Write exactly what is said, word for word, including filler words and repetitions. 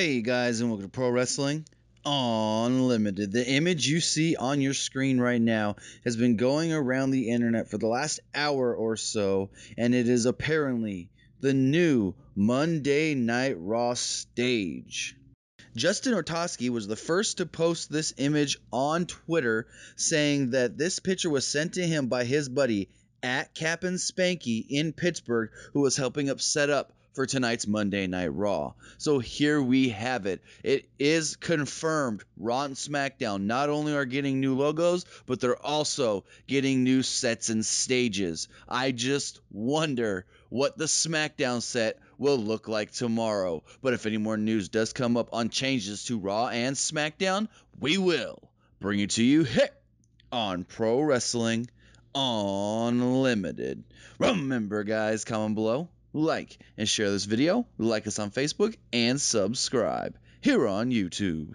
Hey guys, and welcome to Pro Wrestling Unlimited. The image you see on your screen right now has been going around the internet for the last hour or so, and it is apparently the new Monday Night Raw stage. Justin Ortoski was the first to post this image on Twitter, saying that this picture was sent to him by his buddy at Cap'n Spanky in Pittsburgh, who was helping him set up for tonight's Monday Night Raw. So here we have it. It is confirmed. Raw and SmackDown not only are getting new logos, but they're also getting new sets and stages. I just wonder what the SmackDown set will look like tomorrow. But if any more news does come up on changes to Raw and SmackDown, we will bring it to you here on Pro Wrestling Unlimited. Remember, guys, comment below, like and share this video, like us on Facebook, and subscribe here on YouTube.